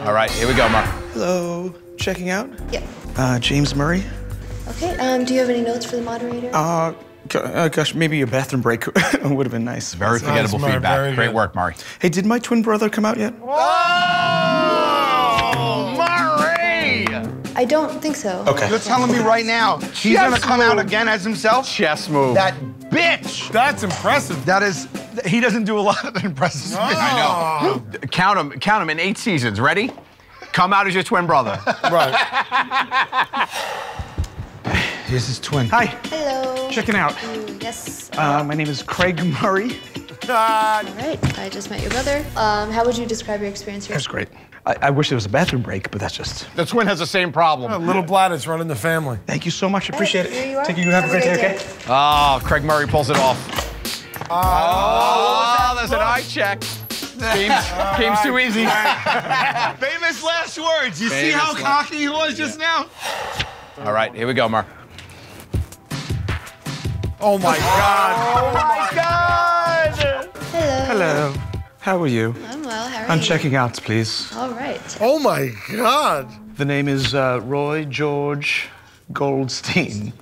All right, here we go, Mark. Hello. Checking out? Yep. James Murray. Okay, do you have any notes for the moderator? Gosh, maybe a bathroom break would have been nice. Very forgettable feedback. Very great work, Murray. Hey, did my twin brother come out yet? Oh, Murray! I don't think so. Okay. You're telling me right now he's gonna come out again as himself? Chef's move. That bitch! That's impressive. That is. He doesn't do a lot of impressive. Oh. I know. Count him in 8 seasons. Ready? Come out as your twin brother. Right. Here's his twin. Hi. Hello. Checking out. Yes. My name is Craig Murray. All right. I just met your brother. How would you describe your experience here? That's great. I wish there was a bathroom break, but that's just... The twin has the same problem. A little bladder's running the family. Thank you so much. Appreciate it. Here you are. Take it. You have a great day, okay? Oh, Craig Murray pulls it off. Oh, there's an eye check. Game's too easy. Famous last words. You see how cocky he was just now? All right, here we go, Mark. Oh, my God. Oh, my God. Hello. Hello. How are you? I'm well. How are you? I'm checking out, please. All right. Oh, my God. The name is Roy George Goldstein.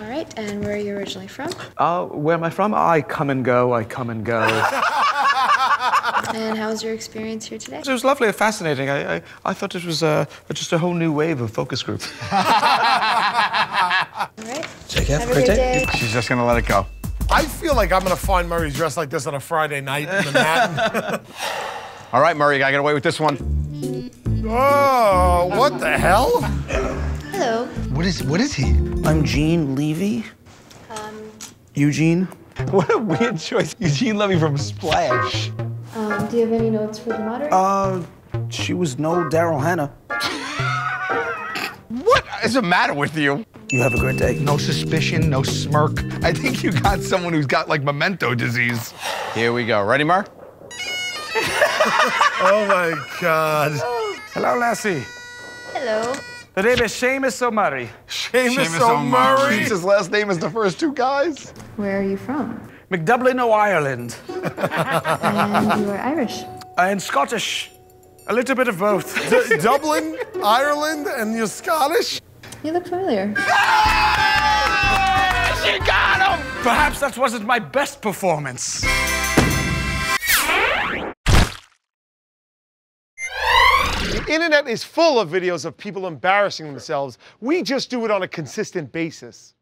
All right, and where are you originally from? Where am I from? I come and go, I come and go. And how was your experience here today? It was lovely and fascinating. I thought it was just a whole new wave of focus groups. All right. Take care. Have a great day. She's just going to let it go. I feel like I'm going to find Murray dressed like this on a Friday night in Manhattan. All right, Murray, I got away with this one. Oh, what the hell? Hello. What is he? I'm Gene Levy. Eugene. What a weird choice. Eugene Levy from Splash. Do you have any notes for the moderator? She was no Daryl Hannah. What is the matter with you? You have a great day. No suspicion, no smirk. I think you got someone who's got, like, memento disease. Here we go. Ready, Mar? Oh, my God. Hello, Lassie. Hello. The name is Seamus O'Murray. Seamus O'Murray? His last name is the first two guys. Where are you from? McDublin, Ireland. And you are Irish. And Scottish. A little bit of both. Dublin, Ireland, and you're Scottish? You look familiar. Ah! She got him! Perhaps that wasn't my best performance. The internet is full of videos of people embarrassing themselves. We just do it on a consistent basis.